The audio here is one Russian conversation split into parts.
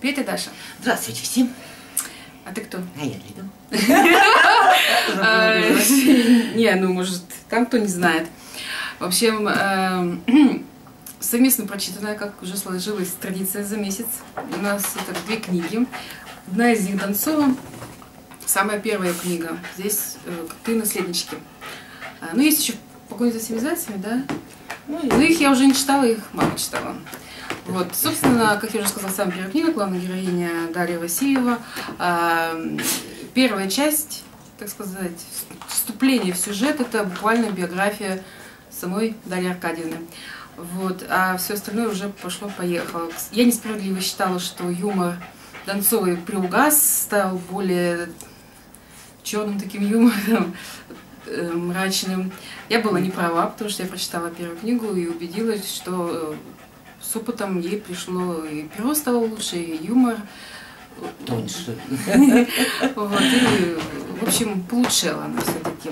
Петя, Даша. Здравствуйте всем. А ты кто? А я Лида. Не, ну может, там кто не знает. В общем, совместно прочитанная, как уже сложилась традиция за месяц. У нас это две книги. Одна из них Донцова. Самая первая книга. Здесь «Крутые наследнички». Ну, есть еще «Погоня за всеми зайцами», да? Ну, их я уже не читала, их мама читала. Вот, собственно, как я уже сказала, самая первая книга, главная героиня Дарья Васильева. Первая часть, так сказать, вступление в сюжет, это буквально биография самой Дарьи Аркадьевны. Вот, а все остальное уже пошло-поехало. Я несправедливо считала, что юмор Донцовой приугас, стал более черным таким юмором, мрачным. Я была не права, потому что я прочитала первую книгу и убедилась, что с опытом ей пришло и перо стало лучше, и юмор. Тоньше. Вот, и, в общем, получила она все-таки.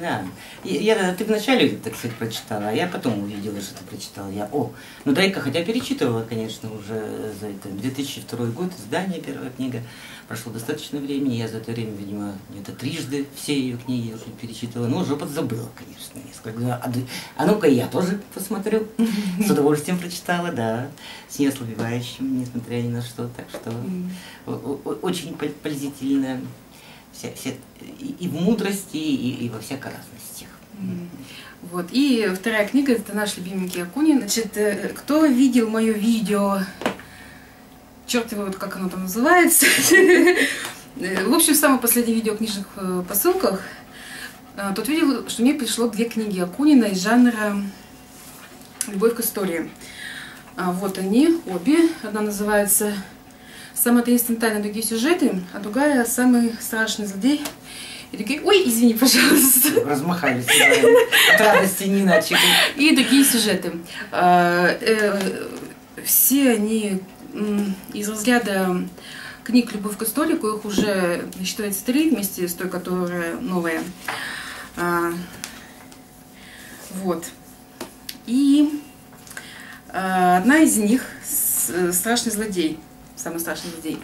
Да. Ты вначале, так сказать, прочитала, а я потом увидела, что ты прочитала. Ну дай-ка, хотя перечитывала, конечно, уже за это. 2002 год, издание, первая книга. Прошло достаточно времени, я за это время, видимо, где-то трижды все ее книги я уже перечитывала. Но уже подзабыла, конечно, несколько. А ну-ка, я тоже посмотрю. С удовольствием прочитала, да. С неослабевающим, несмотря ни на что. Так что очень позитивно. И в мудрости, и во всякой разности. Вот. И вторая книга, это наш любименький Акунин. Значит, кто видел мое видео, черт его, вот как оно там называется. В общем, самое последнее видео о книжных посылках. Тут видел, что мне пришло две книги Акунина из жанра «Любовь к истории». Вот они, обе. Одна называется «Самая таинственная тайна, другие сюжеты», а другая «Самый страшный злодей». И другие... Ой, извини, пожалуйста. Размахались. От радости не иначе. И другие сюжеты. Все они из разряда книг «Любовь к истории», коих уже считается 3 вместе с той, которая новая. Вот. И одна из них «Страшный злодей». Самый страшный злодей.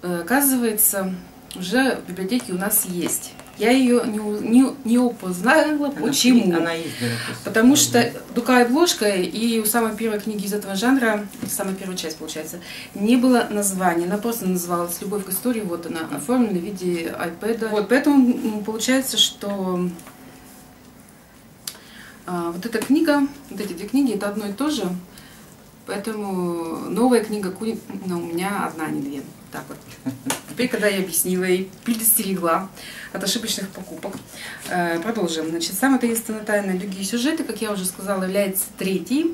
Оказывается, уже в библиотеке у нас есть. Я ее не опознала. Почему? Она ездила, потому что другая обложка, и у самой первой книги из этого жанра, самая первая часть, получается, не было названия. Она просто называлась «Любовь к истории». Вот она оформлена в виде iPad. Вот, поэтому получается, что вот эта книга, вот эти две книги, это одно и то же. Поэтому новая книга Акунина у меня одна, а не две. Так вот. Теперь, когда я объяснила и предостерегла от ошибочных покупок, продолжим. Значит, «Самая таинственная тайна, другие сюжеты», как я уже сказала, является третьей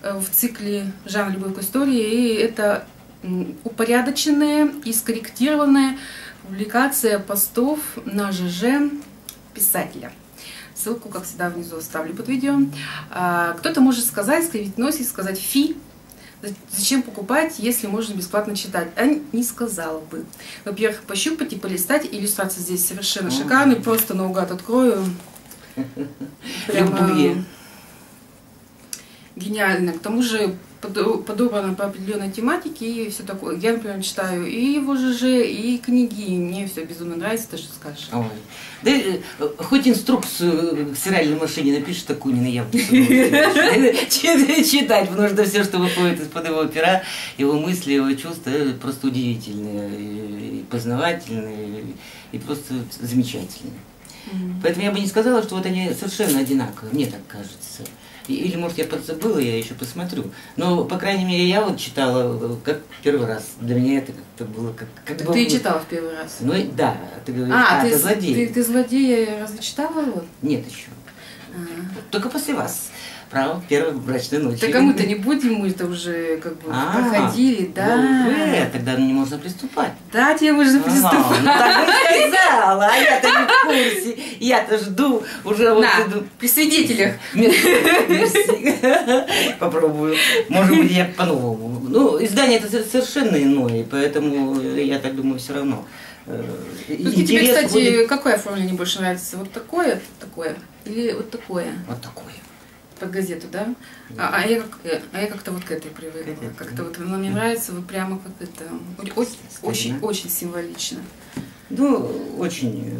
в цикле жанра «Любовь к истории». И это упорядоченная и скорректированная публикация постов на ЖЖ писателя. Ссылку, как всегда, внизу оставлю под видео. Кто-то может сказать, скривить нос и сказать: «Фи, зачем покупать, если можно бесплатно читать?» А не сказала бы. Во-первых, пощупать и полистать. Иллюстрации здесь совершенно шикарные. Просто наугад открою. Прямо гениально. К тому же подобрано по определенной тематике и все такое. Я, например, читаю и его ЖЖ, и книги, и мне все безумно нравится, то, что скажешь. Ой. Да, хоть инструкцию к стиральной машине напишет Акунина, я буду читать, потому что все, что выходит из-под его пера, его мысли, его чувства, просто удивительные, познавательные и просто замечательные. Поэтому я бы не сказала, что вот они совершенно одинаковые, мне так кажется. Или, может, я подзабыла, я еще посмотрю. Но, по крайней мере, я вот читала как первый раз. Для меня это как-то было... Как ты читала в первый раз? Ну, да. Ты говоришь, ты злодей. Ты злодея разве читала? Нет еще. Только после вас. Право, первой брачной ночи. Так а мы-то не будем, мы-то уже как бы проходили, да? Уже, тогда не можно приступать. Да, тебе можно приступать. Так и сказала, а я-то не в курсе. Я-то жду уже вот... при свидетелях. Попробую. Может быть, я по-новому. Ну, издание это совершенно иное, поэтому я так думаю, все равно. Тебе, кстати, какое оформление больше нравится? Вот такое? Или вот такое? Вот такое. Под газету, да? Да. А я как-то вот к этой привыкла. Как-то вот она мне нравится, вы прямо как это. Очень символично. Ну, очень,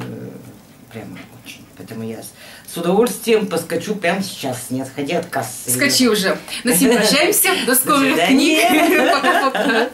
прямо очень. Поэтому я с удовольствием поскочу прямо сейчас, не отходя от кассы. Скачи уже. На сегодня прощаемся. До скорых книг.